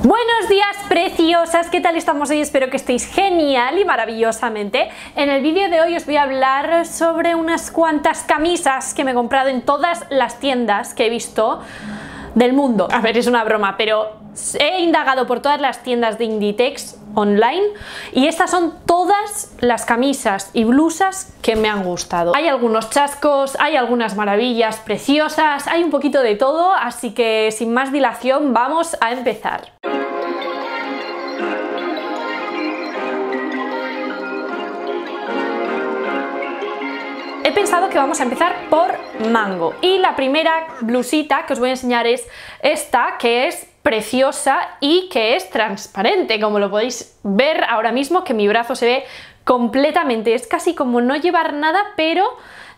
Buenos días, preciosas, ¿qué tal estamos hoy? Espero que estéis genial y maravillosamente. En el vídeo de hoy os voy a hablar sobre unas cuantas camisas que me he comprado en todas las tiendas que he visto del mundo. A ver, es una broma, pero he indagado por todas las tiendas de Inditex online y estas son todas las camisas y blusas que me han gustado. Hay algunos chascos, hay algunas maravillas preciosas, hay un poquito de todo, así que sin más dilación vamos a empezar. He pensado que vamos a empezar por Mango y la primera blusita que os voy a enseñar es esta, que es preciosa y que es transparente, como lo podéis ver ahora mismo que mi brazo se ve completamente, es casi como no llevar nada pero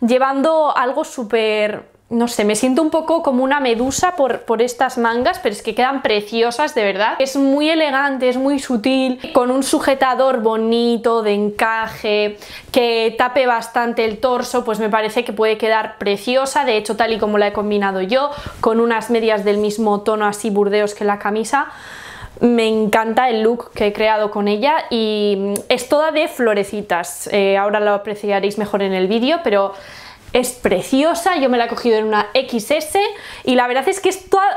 llevando algo súper, no sé, me siento un poco como una medusa por estas mangas, pero es que quedan preciosas de verdad, es muy elegante, es muy sutil, con un sujetador bonito de encaje que tape bastante el torso, pues me parece que puede quedar preciosa, de hecho tal y como la he combinado yo, con unas medias del mismo tono así burdeos que la camisa. Me encanta el look que he creado con ella y es toda de florecitas, ahora lo apreciaréis mejor en el vídeo, pero es preciosa, yo me la he cogido en una XS y la verdad es que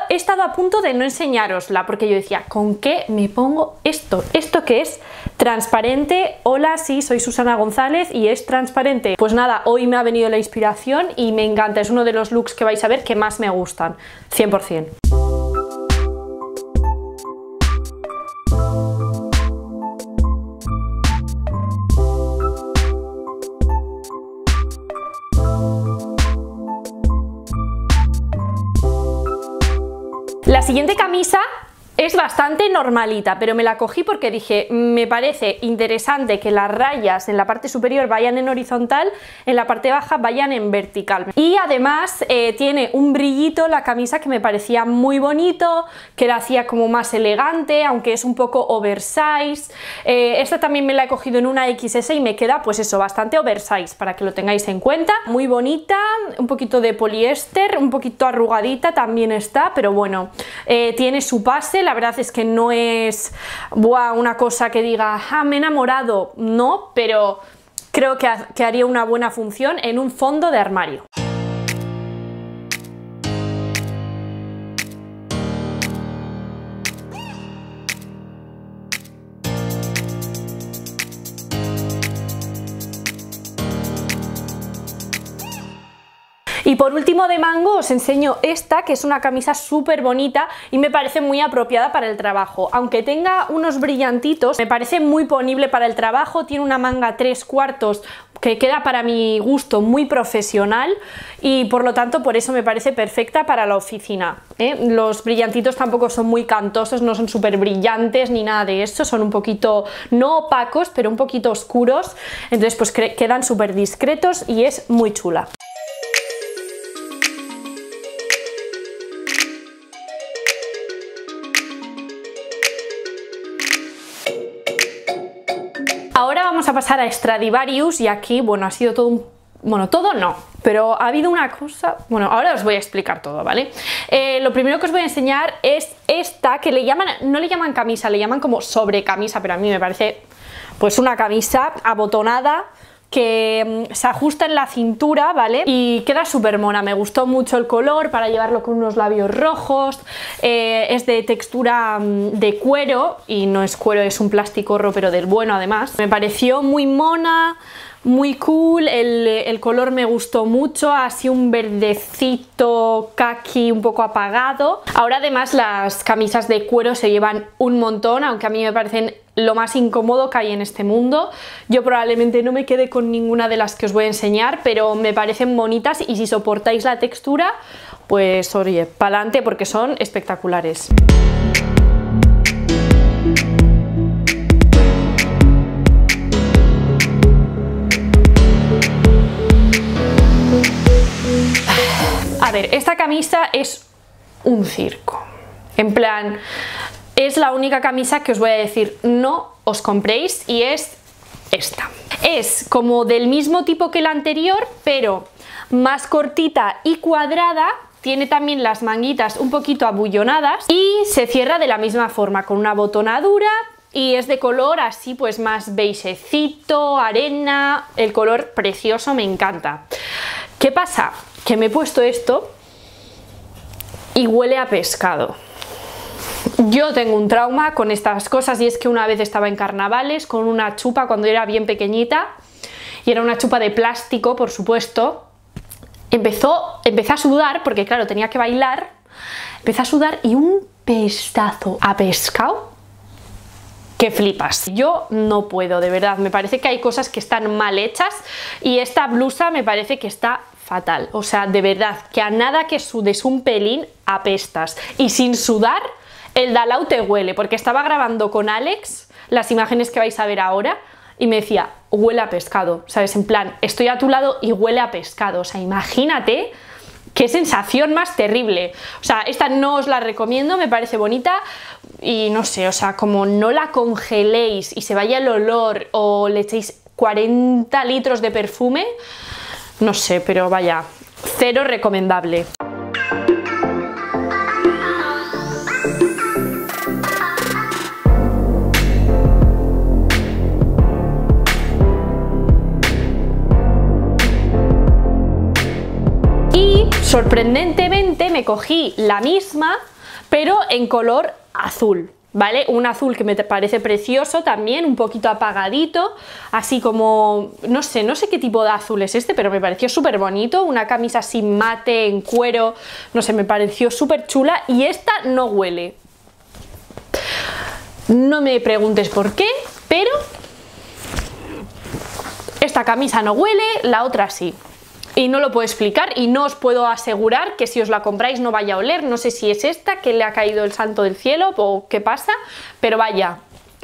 he estado a punto de no enseñárosla porque yo decía, ¿con qué me pongo esto? ¿Esto qué es? Transparente, hola, sí, soy Susana González y es transparente. Pues nada, hoy me ha venido la inspiración y me encanta, es uno de los looks que vais a ver que más me gustan, 100%. La siguiente camisa es bastante normalita, pero me la cogí porque dije, me parece interesante que las rayas en la parte superior vayan en horizontal, en la parte baja vayan en vertical. Y además tiene un brillito la camisa que me parecía muy bonito, que la hacía como más elegante, aunque es un poco oversize. Esta también me la he cogido en una XS y me queda pues eso, bastante oversize, para que lo tengáis en cuenta. Muy bonita, un poquito de poliéster, un poquito arrugadita también está, pero bueno, tiene su pase, la verdad es que no es una cosa que diga, ah, me he enamorado, no, pero creo que haría una buena función en un fondo de armario. Y por último de Mango os enseño esta, que es una camisa súper bonita y me parece muy apropiada para el trabajo. Aunque tenga unos brillantitos, me parece muy ponible para el trabajo, tiene una manga 3/4 que queda para mi gusto muy profesional y por lo tanto por eso me parece perfecta para la oficina, ¿eh? Los brillantitos tampoco son muy cantosos, no son súper brillantes ni nada de eso, son un poquito, no opacos, pero un poquito oscuros, entonces pues quedan súper discretos y es muy chula. Ahora vamos a pasar a Stradivarius y aquí, bueno, ha sido todo un... Bueno, todo no, pero ha habido una cosa... Bueno, ahora os voy a explicar todo, ¿vale? Lo primero que os voy a enseñar es esta, que le llaman... No le llaman camisa, le llaman como sobrecamisa, pero a mí me parece pues una camisa abotonada que se ajusta en la cintura, ¿vale? Y queda súper mona, me gustó mucho el color para llevarlo con unos labios rojos, es de textura de cuero, y no es cuero, es un plasticorro, pero del bueno además. Me pareció muy mona, muy cool, el color me gustó mucho, así un verdecito caqui un poco apagado. Ahora además las camisas de cuero se llevan un montón, aunque a mí me parecen lo más incómodo que hay en este mundo. Yo probablemente no me quede con ninguna de las que os voy a enseñar, pero me parecen bonitas y si soportáis la textura, pues oye, pa'lante porque son espectaculares. A ver, esta camisa es un circo, en plan, es la única camisa que os voy a decir no os compréis y es esta. Es como del mismo tipo que la anterior, pero más cortita y cuadrada, tiene también las manguitas un poquito abullonadas y se cierra de la misma forma con una botonadura y es de color así pues más beigecito, arena, el color precioso, me encanta. ¿Qué pasa? Que me he puesto esto y huele a pescado. Yo tengo un trauma con estas cosas y es que una vez estaba en carnavales con una chupa cuando era bien pequeñita y era una chupa de plástico, por supuesto. Empecé a sudar porque claro, tenía que bailar, empecé a sudar y un pestazo a pescado que flipas. Yo no puedo, de verdad, me parece que hay cosas que están mal hechas y esta blusa me parece que está fatal, o sea, de verdad, que a nada que sudes un pelín apestas y sin sudar el Dalau te huele, porque estaba grabando con Alex las imágenes que vais a ver ahora y me decía, huele a pescado, ¿sabes? En plan, estoy a tu lado y huele a pescado, o sea, imagínate qué sensación más terrible. O sea, esta no os la recomiendo, me parece bonita y no sé, o sea, como no la congeléis y se vaya el olor o le echéis 40 litros de perfume, no sé, pero vaya, cero recomendable. Sorprendentemente me cogí la misma, pero en color azul, ¿vale? Un azul que me parece precioso también, un poquito apagadito, así como, no sé qué tipo de azul es este, pero me pareció súper bonito, una camisa así mate, en cuero, no sé, me pareció súper chula y esta no huele. No me preguntes por qué, pero esta camisa no huele, la otra sí. Y no lo puedo explicar y no os puedo asegurar que si os la compráis no vaya a oler. No sé si es esta que le ha caído el santo del cielo o qué pasa, pero vaya,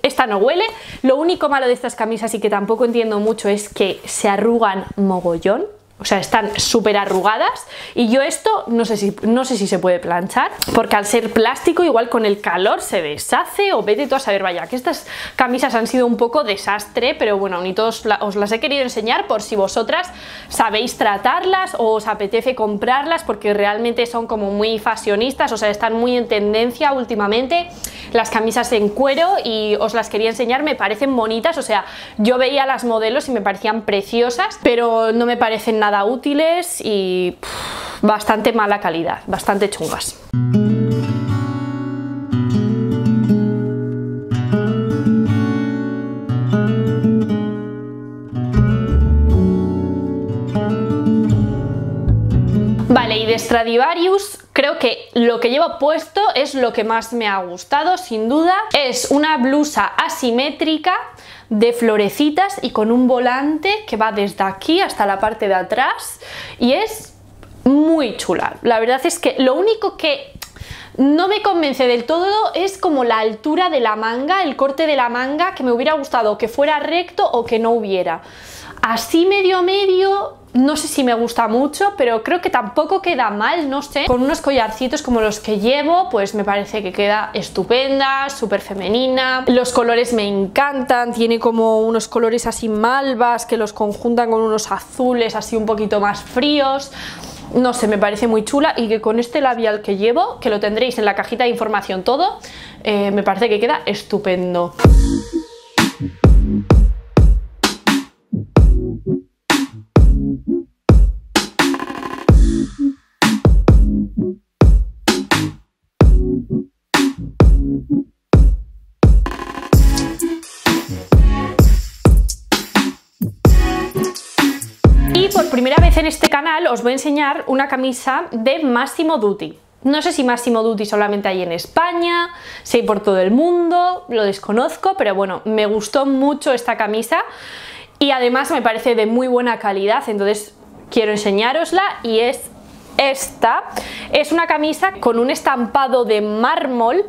esta no huele. Lo único malo de estas camisas y que tampoco entiendo mucho es que se arrugan mogollón. O sea, están súper arrugadas y yo esto no sé si se puede planchar porque al ser plástico igual con el calor se deshace o vete tú a saber, vaya, que estas camisas han sido un poco desastre, pero bueno, ni todos os las he querido enseñar por si vosotras sabéis tratarlas o os apetece comprarlas porque realmente son como muy fashionistas, o sea, están muy en tendencia últimamente las camisas en cuero y os las quería enseñar, me parecen bonitas, o sea, yo veía las modelos y me parecían preciosas, pero no me parecen nada útiles y bastante mala calidad, bastante chungas. Vale, y de Stradivarius creo que lo que llevo puesto es lo que más me ha gustado, sin duda. Es una blusa asimétrica de florecitas y con un volante que va desde aquí hasta la parte de atrás y es muy chula. La verdad es que lo único que no me convence del todo es como la altura de la manga, el corte de la manga, que me hubiera gustado que fuera recto o que no hubiera. Así medio, no sé si me gusta mucho, pero creo que tampoco queda mal, no sé. Con unos collarcitos como los que llevo, pues me parece que queda estupenda, súper femenina. Los colores me encantan, tiene como unos colores así malvas que los conjuntan con unos azules así un poquito más fríos. No sé, me parece muy chula y que con este labial que llevo, que lo tendréis en la cajita de información todo, me parece que queda estupendo. Primera vez en este canal os voy a enseñar una camisa de Massimo Dutti. No sé si Massimo Dutti solamente hay en España, si hay por todo el mundo, lo desconozco, pero bueno, me gustó mucho esta camisa y además me parece de muy buena calidad, entonces quiero enseñárosla y es esta. Es una camisa con un estampado de mármol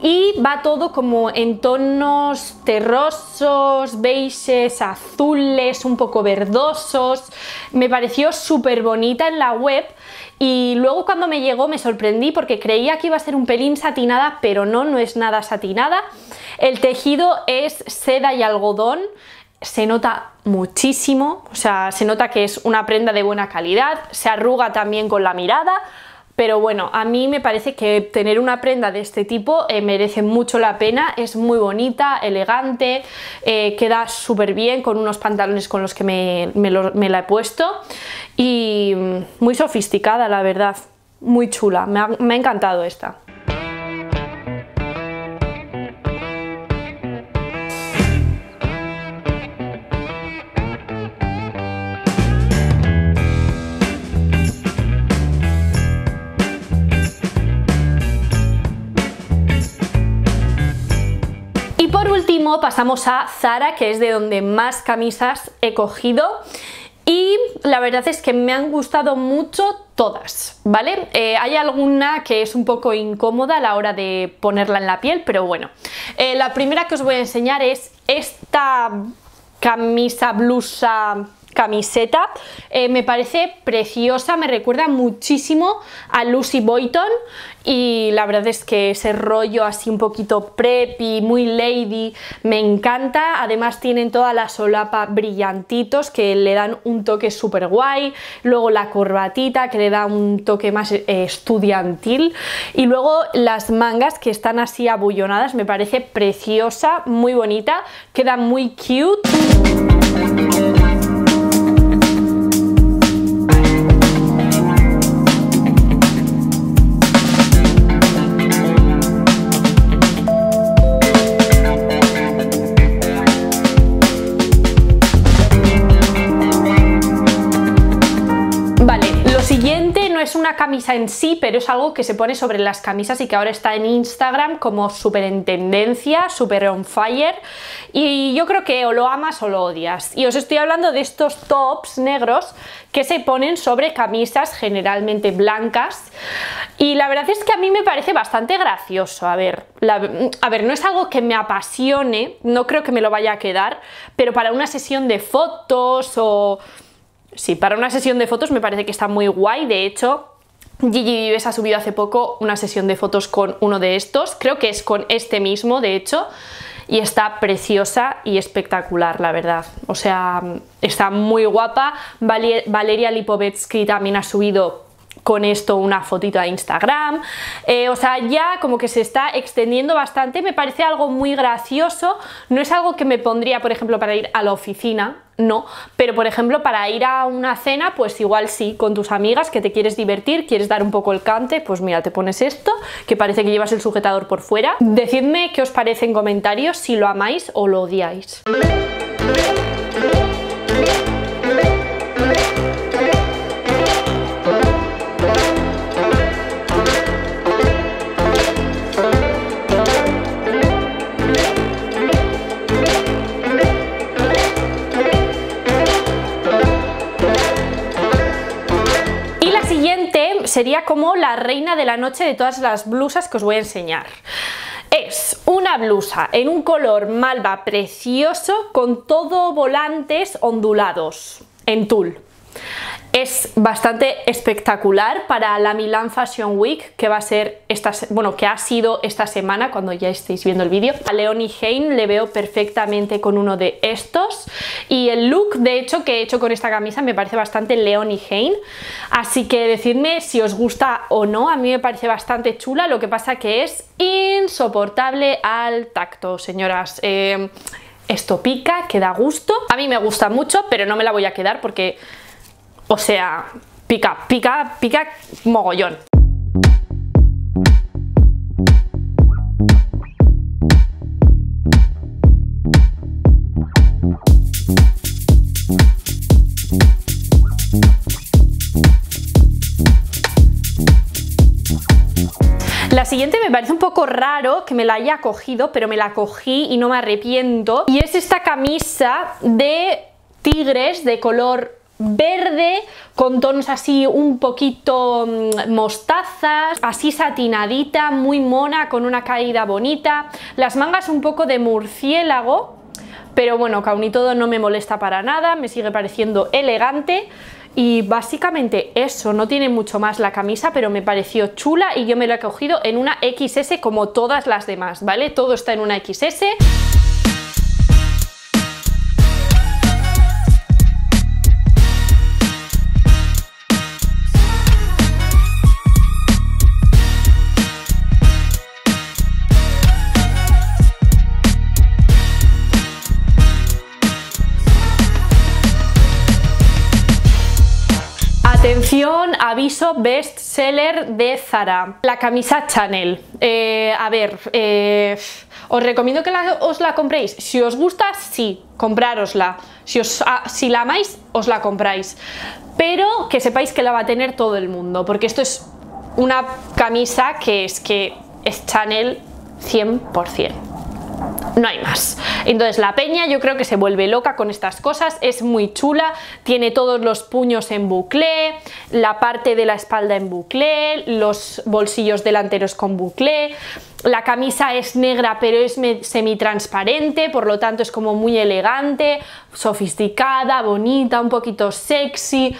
y va todo como en tonos terrosos, beiges, azules, un poco verdosos. Me pareció súper bonita en la web y luego cuando me llegó me sorprendí porque creía que iba a ser un pelín satinada, pero no es nada satinada. El tejido es seda y algodón, se nota muchísimo, o sea, se nota que es una prenda de buena calidad, se arruga también con la mirada, Pero bueno, a mí me parece que tener una prenda de este tipo merece mucho la pena. Es muy bonita, elegante, queda súper bien con unos pantalones con los que me la he puesto, y muy sofisticada, la verdad, muy chula. Me ha encantado esta. Pasamos a Zara, que es de donde más camisas he cogido, y la verdad es que me han gustado mucho todas, ¿vale? Hay alguna que es un poco incómoda a la hora de ponerla en la piel, pero bueno. La primera que os voy a enseñar es esta camisa, blusa, camiseta. Me parece preciosa, me recuerda muchísimo a Lucy Boynton, y la verdad es que ese rollo así un poquito preppy, muy lady, me encanta. Además tienen toda la solapa brillantitos que le dan un toque súper guay, luego la corbatita que le da un toque más estudiantil, y luego las mangas que están así abullonadas. Me parece preciosa, muy bonita, queda muy cute. Es una camisa en sí, pero es algo que se pone sobre las camisas y que ahora está en Instagram como súper en tendencia, súper on fire, y yo creo que o lo amas o lo odias. Y os estoy hablando de estos tops negros que se ponen sobre camisas generalmente blancas, y la verdad es que a mí me parece bastante gracioso. A ver, no es algo que me apasione, no creo que me lo vaya a quedar, pero para una sesión de fotos o... Sí, para una sesión de fotos me parece que está muy guay. De hecho, Gigi Vives ha subido hace poco una sesión de fotos con uno de estos, creo que es con este mismo, de hecho, y está preciosa y espectacular, la verdad. O sea, está muy guapa. Valeria Lipovetsky también ha subido con esto una fotito a Instagram. O sea, ya como que se está extendiendo bastante. Me parece algo muy gracioso. No es algo que me pondría, por ejemplo, para ir a la oficina, no, pero por ejemplo para ir a una cena, pues igual sí, con tus amigas, que te quieres divertir, quieres dar un poco el cante, pues mira, te pones esto, que parece que llevas el sujetador por fuera. Decidme qué os parece en comentarios, si lo amáis o lo odiáis. Sería como la reina de la noche de todas las blusas que os voy a enseñar. Es una blusa en un color malva precioso con todo volantes ondulados en tul. Es bastante espectacular para la Milan Fashion Week, que va a ser que ha sido esta semana cuando ya estéis viendo el vídeo. A Leonie Hain le veo perfectamente con uno de estos, y el look de hecho que he hecho con esta camisa me parece bastante Leonie Hain, así que decidme si os gusta o no. A mí me parece bastante chula, lo que pasa que es insoportable al tacto, señoras. Esto pica, que da gusto. A mí me gusta mucho, pero no me la voy a quedar porque... O sea, pica, pica, pica mogollón. La siguiente me parece un poco raro que me la haya cogido, pero me la cogí y no me arrepiento. Y es esta camisa de tigres de color verde, con tonos así un poquito mostazas, así satinadita, muy mona, con una caída bonita, las mangas un poco de murciélago, pero bueno, que aún y todo no me molesta para nada, me sigue pareciendo elegante. Y básicamente eso, no tiene mucho más la camisa, pero me pareció chula y yo me la he cogido en una XS como todas las demás, ¿vale? Todo está en una XS. aviso, best seller de Zara. La camisa Chanel, a ver, os recomiendo que os la compréis. Si os gusta, sí, comprárosla. Si la amáis, os la compráis. Pero que sepáis que la va a tener todo el mundo, porque esto es una camisa que es Chanel 100%. No hay más. Entonces la peña yo creo que se vuelve loca con estas cosas, es muy chula, tiene todos los puños en buclé, la parte de la espalda en buclé, los bolsillos delanteros con buclé, la camisa es negra pero es semitransparente, por lo tanto es como muy elegante, sofisticada, bonita, un poquito sexy.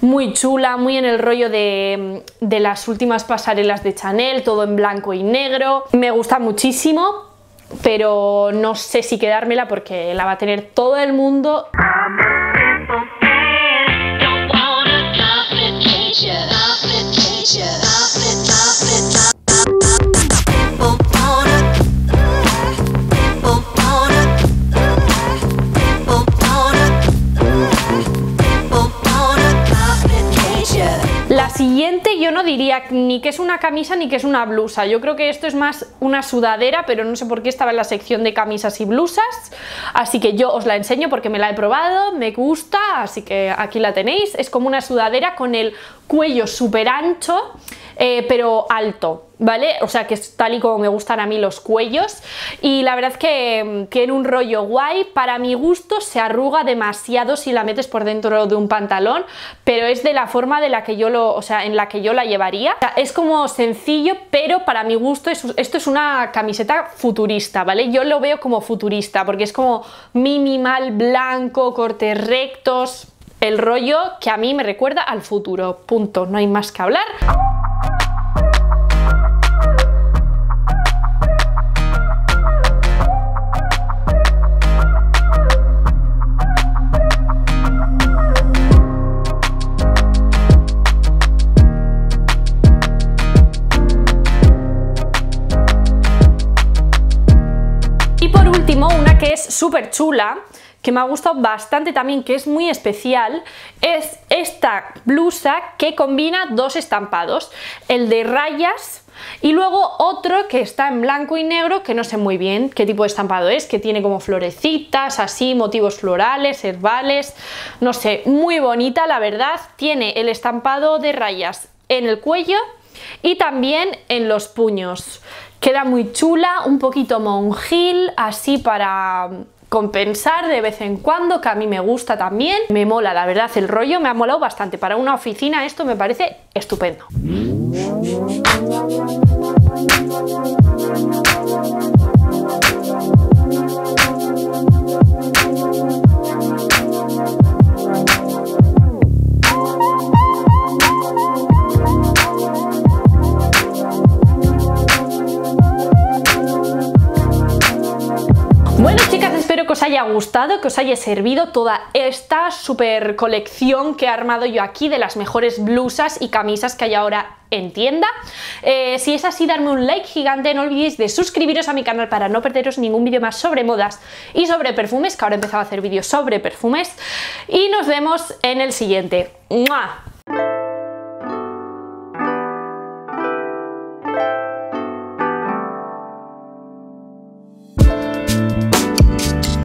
Muy chula, muy en el rollo de las últimas pasarelas de Chanel, todo en blanco y negro. Me gusta muchísimo, pero no sé si quedármela porque la va a tener todo el mundo. Siguiente, yo no diría ni que es una camisa ni que es una blusa, yo creo que esto es más una sudadera, pero no sé por qué estaba en la sección de camisas y blusas, así que yo os la enseño porque me la he probado, me gusta, así que aquí la tenéis. Es como una sudadera con el cuello súper ancho, pero alto, ¿vale? O sea, que es tal y como me gustan a mí los cuellos, y la verdad es que tiene un rollo guay. Para mi gusto se arruga demasiado si la metes por dentro de un pantalón, pero es de la forma de la que yo la llevaría. O sea, es como sencillo, pero para mi gusto esto es una camiseta futurista, ¿vale? Yo lo veo como futurista porque es como minimal, blanco, cortes rectos, el rollo que a mí me recuerda al futuro, punto, no hay más que hablar. Una que es súper chula, que me ha gustado bastante también, que es muy especial, es esta blusa que combina dos estampados, el de rayas y luego otro que está en blanco y negro, que no sé muy bien qué tipo de estampado es, que tiene como florecitas, así, motivos florales, herbales, no sé, muy bonita la verdad. Tiene el estampado de rayas en el cuello y también en los puños. Queda muy chula, un poquito monjil, así para compensar de vez en cuando, que a mí me gusta también. Me mola, la verdad, el rollo me ha molado bastante. Para una oficina esto me parece estupendo. Bueno, chicas, espero que os haya gustado, que os haya servido toda esta super colección que he armado yo aquí de las mejores blusas y camisas que hay ahora en tienda. Si es así, darme un like gigante, no olvidéis de suscribiros a mi canal para no perderos ningún vídeo más sobre modas y sobre perfumes, que ahora he empezado a hacer vídeos sobre perfumes, y nos vemos en el siguiente. ¡Mua!